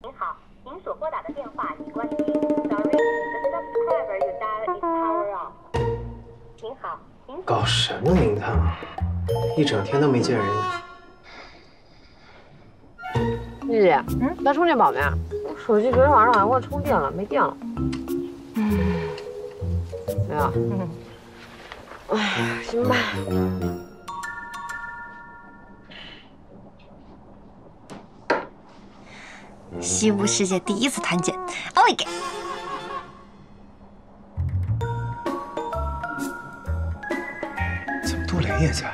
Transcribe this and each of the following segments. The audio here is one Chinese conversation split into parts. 您好，您所拨打的电话已关机。Sorry, the subscriber you dialed is power off. 您好，您搞什么名堂啊？一整天都没见人。姐姐，来充电宝没？我手机昨天晚上好像忘充电了，没电了。没有。哎呀，行吧。 西部世界第一次探险 ，Oh my god！ 怎么杜蕾也在？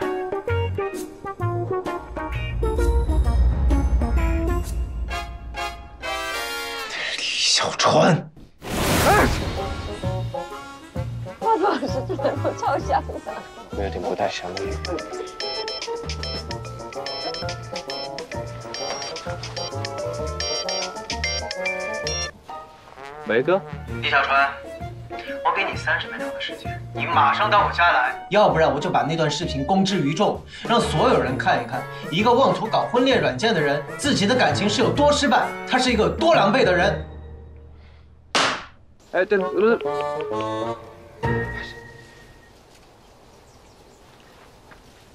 李小川，我老是觉得我超像的，我有点不太想你。 梅哥，李小川，我给你30分钟的时间，你马上到我家来，要不然我就把那段视频公之于众，让所有人看一看，一个妄图搞婚恋软件的人，自己的感情是有多失败，他是一个多狼狈的人。哎，对了，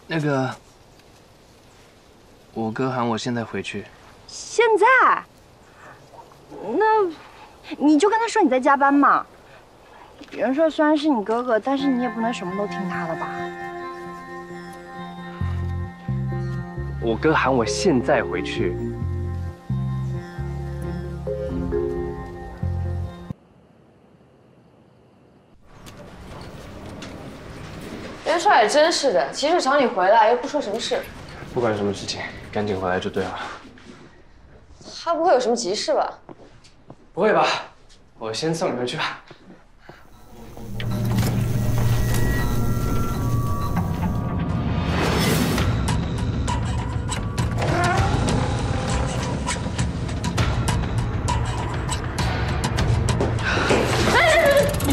那个，我哥喊我现在回去。现在？那。 你就跟他说你在加班嘛。袁帅虽然是你哥哥，但是你也不能什么都听他的吧。我哥喊我现在回去。袁帅也真是的，急着找你回来又不说什么事。不管什么事情，赶紧回来就对了。他不会有什么急事吧？ 不会吧，我先送你回去吧。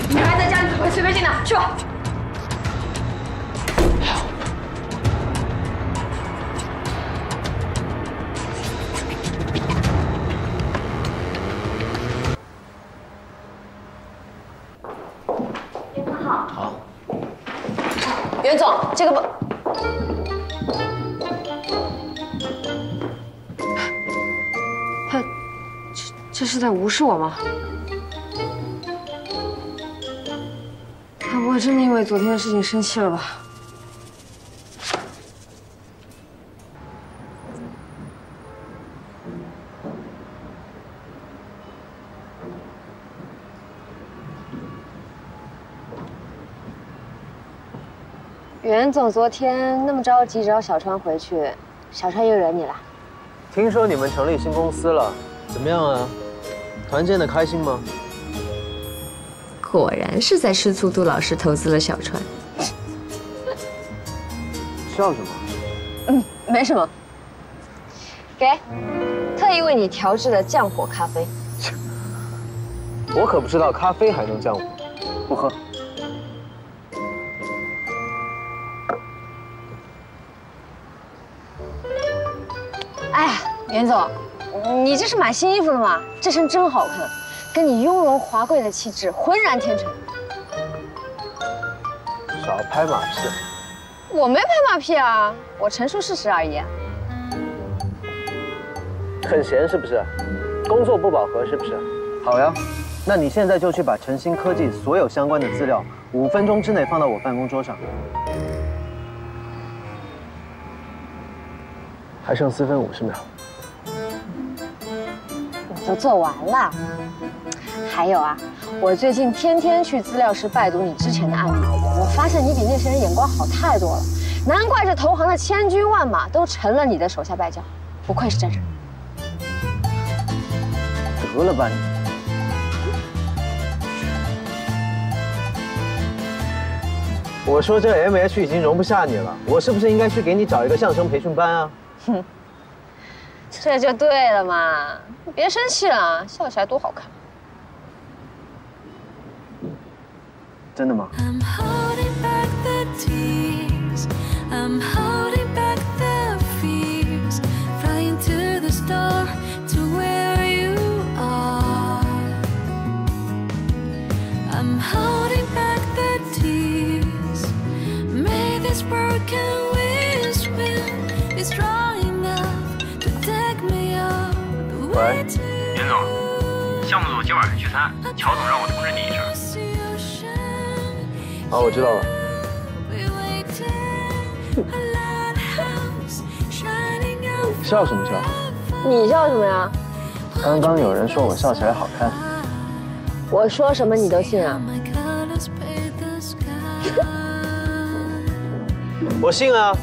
你还在家里鬼鬼祟祟的，去吧。 袁总，这个不，他这是在无视我吗？他不会真的因为昨天的事情生气了吧？袁总昨天那么着急找小川回去，小川又惹你了？听说你们成立新公司了，怎么样啊？团建的开心吗？果然是在吃醋，杜老师投资了小川。笑什么？没什么。给，特意为你调制的降火咖啡。我可不知道咖啡还能降火，不喝。 哎呀，袁总，你这是买新衣服了吗？这身真好看，跟你雍容华贵的气质浑然天成。少拍马屁！我没拍马屁啊，我陈述事实而已。很闲是不是？工作不饱和是不是？好呀，那你现在就去把晨星科技所有相关的资料，5分钟之内放到我办公桌上。 还剩4分50秒，我都做完了。还有啊，我最近天天去资料室拜读你之前的案例，我发现你比那些人眼光好太多了，难怪这投行的千军万马都成了你的手下败将，不愧是真人。得了吧你！ 我说这 MH 已经容不下你了，我是不是应该去给你找一个相声培训班啊？哼，这就对了嘛！别生气了，笑起来多好看。真的吗？ I'm 喂，严总，项目组今晚上聚餐，乔总让我通知你一声。啊，我知道了。 笑什么笑？你笑什么呀？刚刚有人说我笑起来好看，我说什么你都信啊？我信啊。